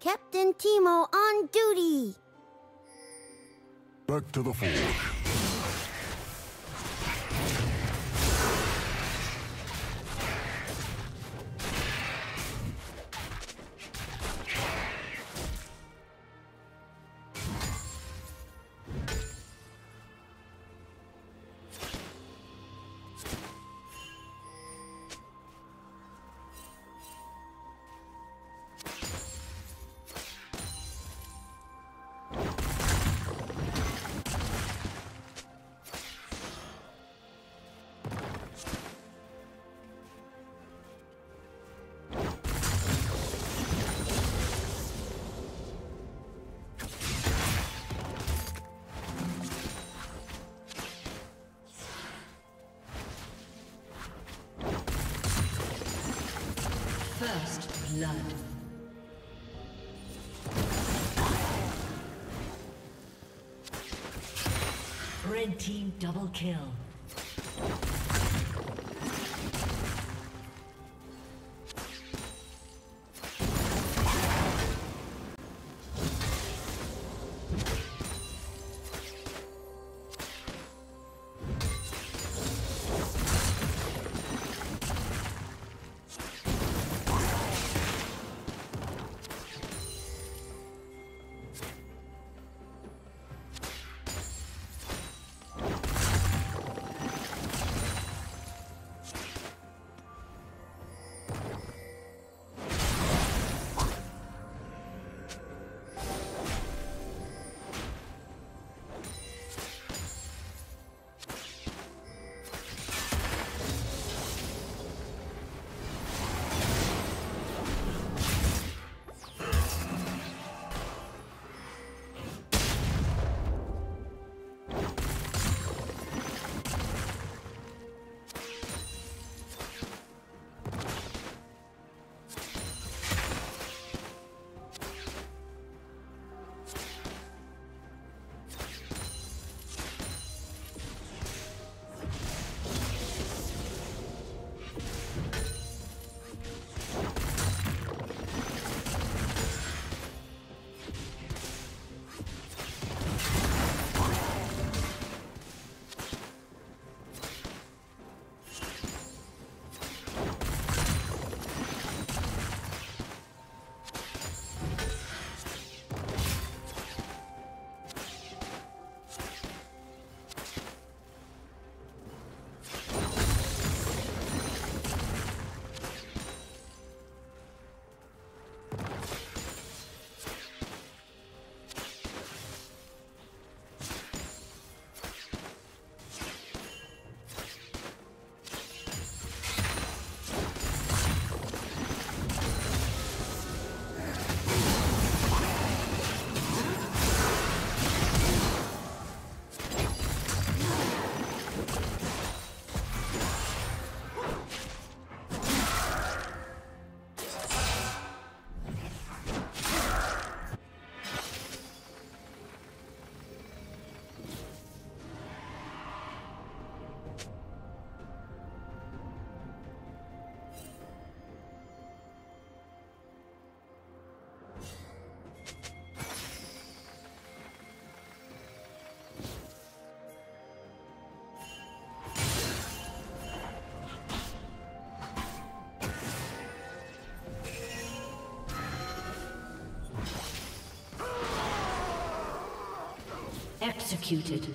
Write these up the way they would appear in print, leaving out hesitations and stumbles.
Captain Teemo on duty! Back to the forge. First blood. Red team double kill. Executed.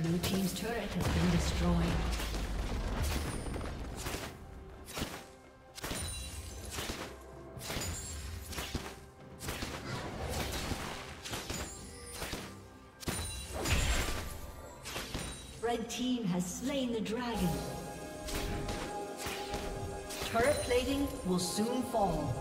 Blue team's turret has been destroyed. Red team has slain the dragon. Turret plating will soon fall.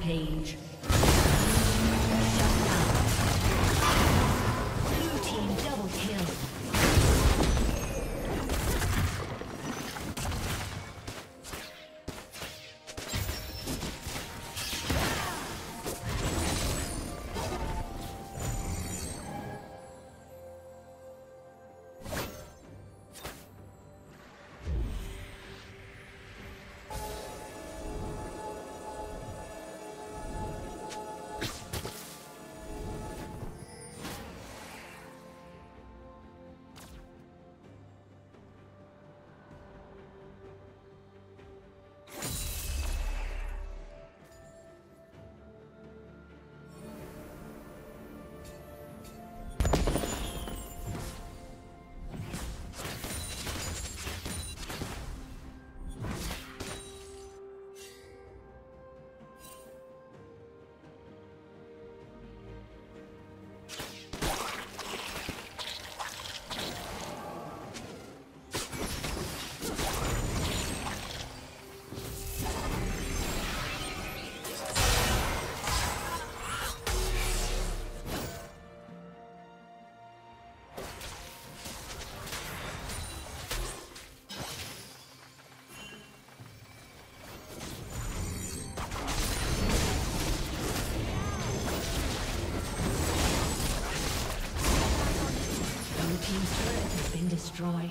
Page. Destroyed.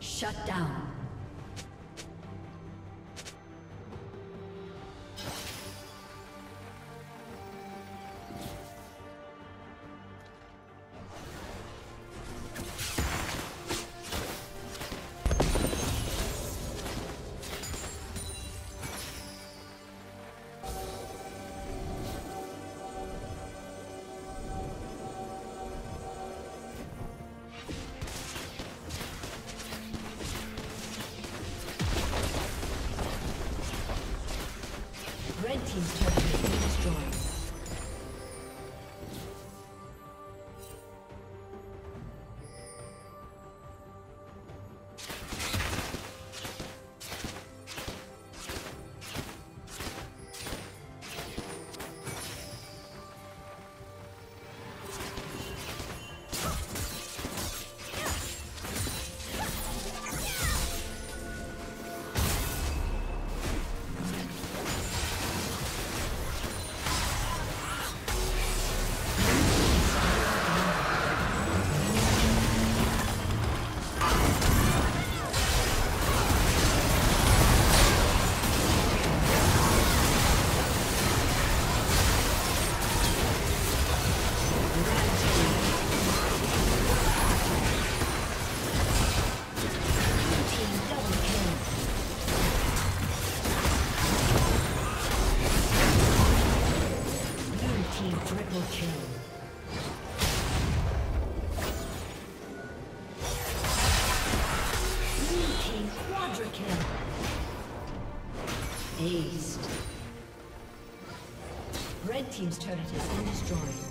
Shut down. Aced. Red team's turret has been destroyed.